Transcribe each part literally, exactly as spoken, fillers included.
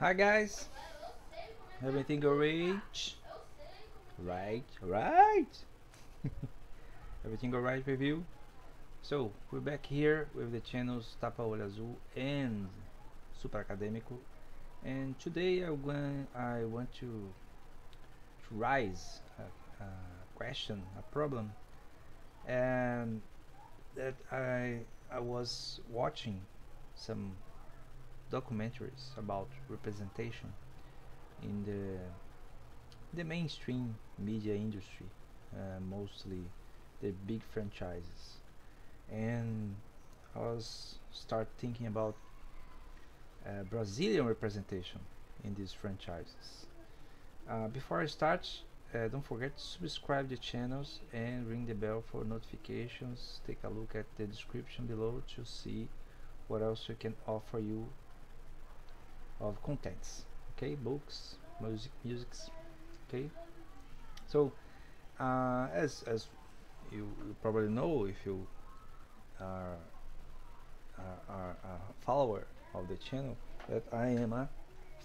Hi guys, everything alright? Right, right. Everything alright with you? So we're back here with the channels Tapa Olho Azul and Super Acadêmico, and today I want I want to raise a, a question, a problem, and that I I was watching some documentaries about representation in the the mainstream media industry, uh, mostly the big franchises, and I was start thinking about uh, Brazilian representation in these franchises. Uh, before I start, uh, don't forget to subscribe the channels and ring the bell for notifications. Take a look at the description below to see what else we can offer you of contents. Okay, books, music, musics. Okay, so uh, as as you, you probably know if you are, are, are a follower of the channel, that I am a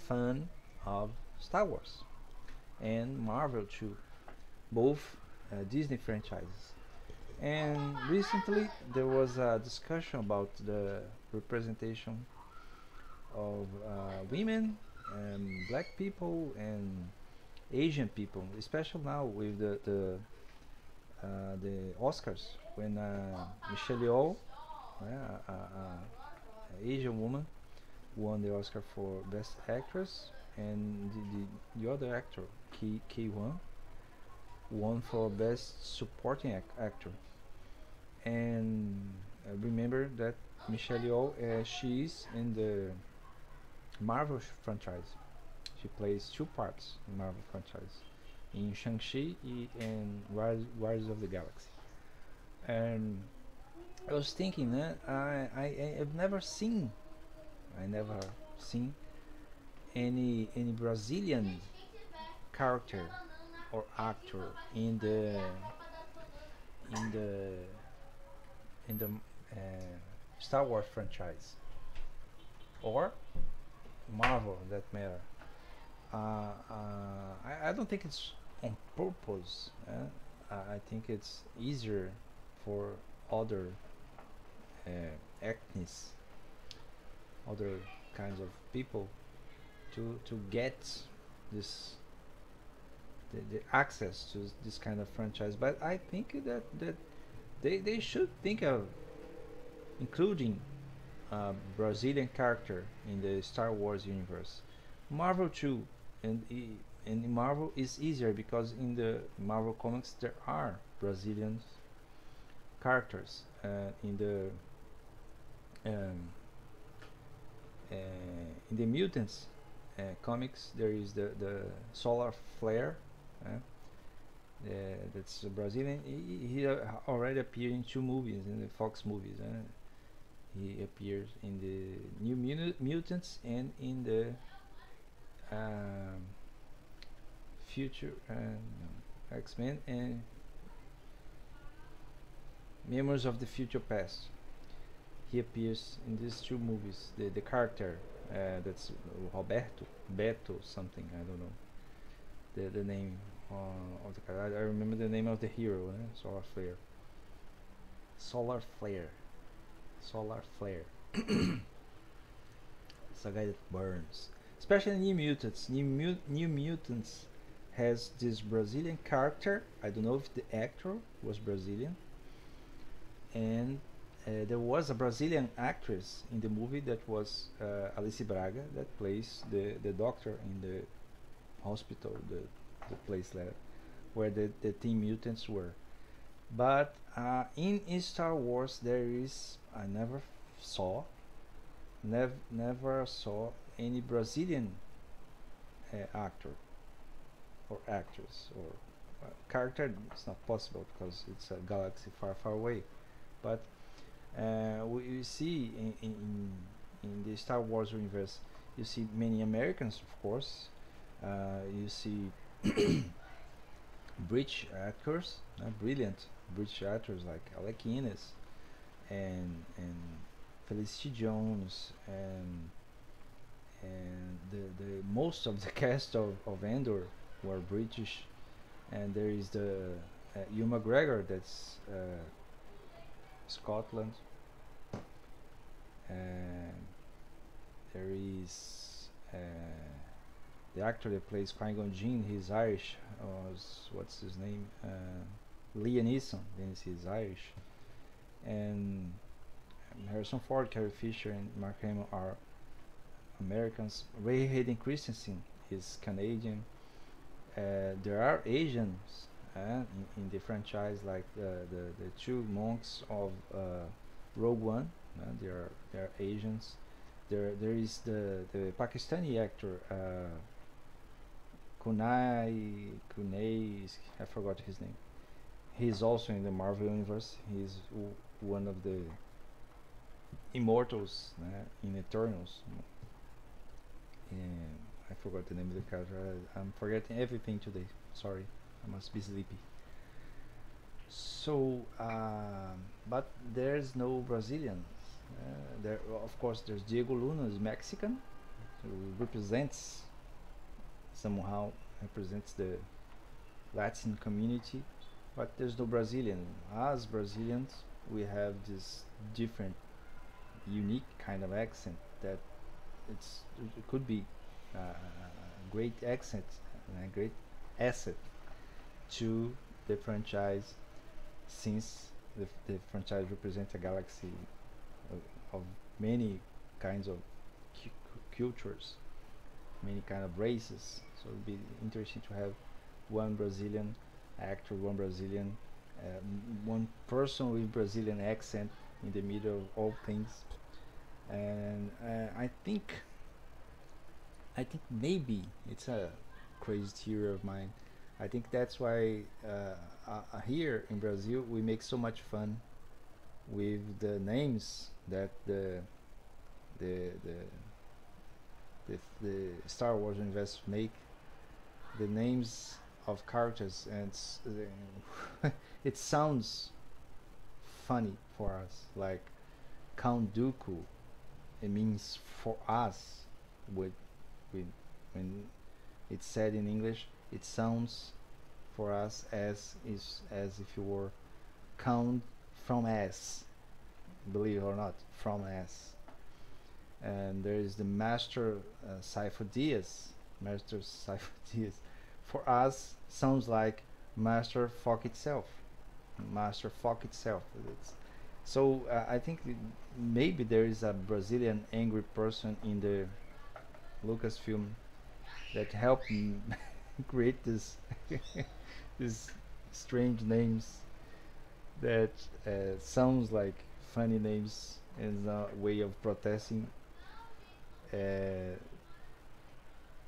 fan of Star Wars and Marvel too, both uh, Disney franchises. And recently there was a discussion about the representation of uh, women and black people and Asian people, especially now with the the, uh, the Oscars, when uh, Michelle Yeoh, uh, uh, uh, Asian woman, won the Oscar for Best Actress, and the, the, the other actor, Ke Huan, won for Best Supporting ac Actor. And uh, remember that Michelle Yeoh, uh, she is in the Marvel franchise. She plays two parts in Marvel franchise, in Shang-Chi and Wars, Wars of the Galaxy. And I was thinking, uh, I, I I've never seen, I never seen any any Brazilian character or actor in the in the in the uh, Star Wars franchise or Marvel, that matter. Uh, uh, I, I don't think it's on purpose. Eh? I think it's easier for other uh, ethnies, other kinds of people, to to get this the, the access to this kind of franchise. But I think that that they they should think of including a Brazilian character in the Star Wars universe. Marvel too. And in Marvel is easier because in the Marvel comics there are Brazilian characters. Uh, in the um, uh, in the Mutants uh, comics there is the the Solar Flare. Uh, uh, that's a Brazilian. He, he already appeared in two movies, in the Fox movies. Uh, he appears in the New Mut Mutants and in the Um, future and uh, X-Men and Memories of the Future Past. He appears in these two movies. The the character uh, that's Roberto, Beto something, I don't know the the name uh, of the character. I remember the name of the hero. Eh? Solar Flare. Solar Flare. Solar Flare. It's a guy that burns. Especially New Mutants. New, Mut New Mutants has this Brazilian character. I don't know if the actor was Brazilian. And uh, there was a Brazilian actress in the movie that was uh, Alice Braga, that plays the, the doctor in the hospital, the, the place lab, where the, the Teen Mutants were. But uh, in, in Star Wars there is, I never saw, nev never saw any Brazilian uh, actor or actress or uh, character. It's not possible because it's a galaxy far, far away. But uh, we, you see in, in, in the Star Wars universe, you see many Americans, of course. Uh, you see British actors, uh, brilliant British actors like Alec Guinness and and Felicity Jones, and and the the most of the cast of, of Andor were British, and there is the uh, Ewan McGregor, that's uh, Scotland, and there is uh, the actor that plays Qui-Gon Jinn, he's Irish. Or what's his name? Uh, Liam Neeson, he's Irish, and Harrison Ford, Carrie Fisher, and Mark Hamill are Americans. Ray Hayden Christensen is Canadian. Uh, there are Asians uh, in, in the franchise, like the, the, the two monks of uh, Rogue One. Uh, they are they are Asians. There there is the, the Pakistani actor uh, Kunai Kunai. I forgot his name. He's also in the Marvel universe. He's one of the Immortals uh, in Eternals. And I forgot the name of the character. I, I'm forgetting everything today. Sorry, I must be sleepy. So, uh, but there's no Brazilian. Uh, there, of course, there's Diego Luna, who's Mexican, who represents somehow represents the Latin community. But there's no Brazilian. As Brazilians, we have this different, unique kind of accent that it's it could be uh, a great accent and a great asset to the franchise, since the, f the franchise represents a galaxy of, of many kinds of cu cultures, many kind of races. So it would be interesting to have one Brazilian actor, one Brazilian uh, one person with Brazilian accent in the middle of all things. And uh, I think I think maybe it's a crazy theory of mine. I think that's why uh, uh, here in Brazil we make so much fun with the names that the the the the, the Star Wars universe make, the names of characters, and it's, uh, it sounds funny for us, like Count Dooku. It means for us, with with when it's said in English, it sounds for us as is as if you were Count from S, believe it or not, from S. And there is the Master uh, Sifo-Dias. Master Sifo-Dias for us sounds like Master Fuck itself. Master Fuck itself. It's so uh, I think th maybe there is a Brazilian angry person in the Lucasfilm that helped create this these strange names that uh, sounds like funny names as a way of protesting uh,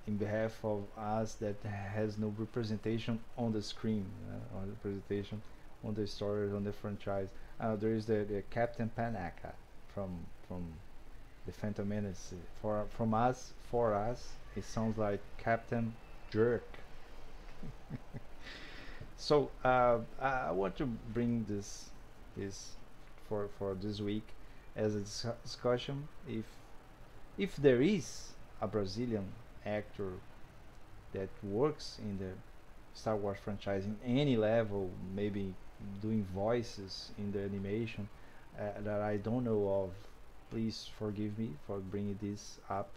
in behalf of us that has no representation on the screen, uh, on the presentation, on the stories, on the franchise. Uh, there is the, the Captain Panaka from from the Phantom Menace. For from us, for us, it sounds like Captain Jerk. So uh, I want to bring this this for for this week as a dis discussion. If if there is a Brazilian actor that works in the Star Wars franchise in any level, maybe doing voices in the animation uh, that I don't know of, please forgive me for bringing this up,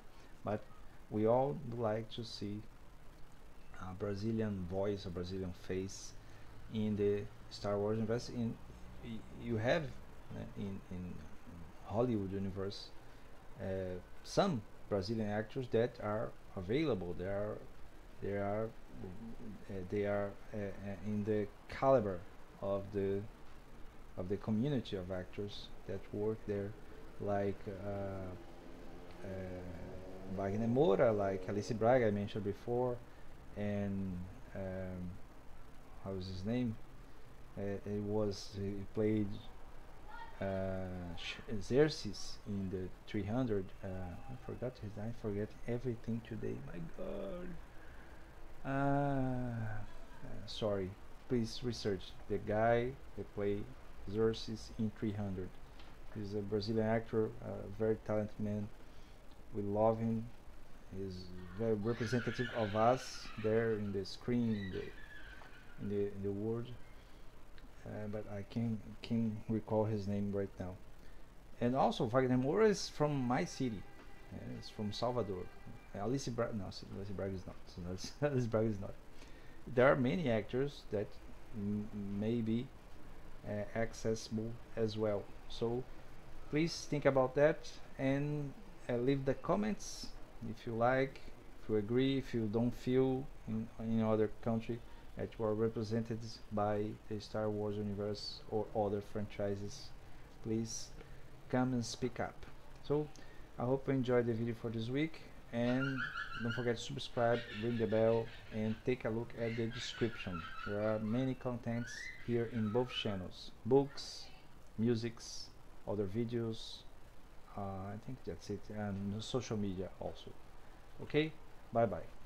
but we all would like to see a Brazilian voice, a Brazilian face in the Star Wars universe. In you have uh, in, in Hollywood universe uh, some Brazilian actors that are available. They are they are Uh, they are uh, uh, in the caliber of the of the community of actors that work there, like uh, uh, Wagner Moura, like Alice Braga I mentioned before, and um, how is his name? Uh, it was he played uh, Xerxes in the three hundred. Uh, I forgot his name. I forget everything today. My God. Uh, uh, sorry, please research the guy that played Xerxes in three hundred. He's a Brazilian actor, a very talented man. We love him. He's very representative of us there in the screen, in the in the, in the world. Uh, but I can't can recall his name right now. And also Wagner Moura is from my city. Uh, it's from Salvador. Uh, Alice Braga, no, Alice Braga is not. Alice Braga is not. There are many actors that m may be uh, accessible as well. So please think about that and uh, leave the comments if you like, if you agree, if you don't feel in in other country that you are represented by the Star Wars universe or other franchises. Please come and speak up. So I hope you enjoyed the video for this week, and don't forget to subscribe, ring the bell, and take a look at the description. There are many contents here in both channels: books, musics, other videos. uh, I think that's it, and social media also. Okay, bye bye.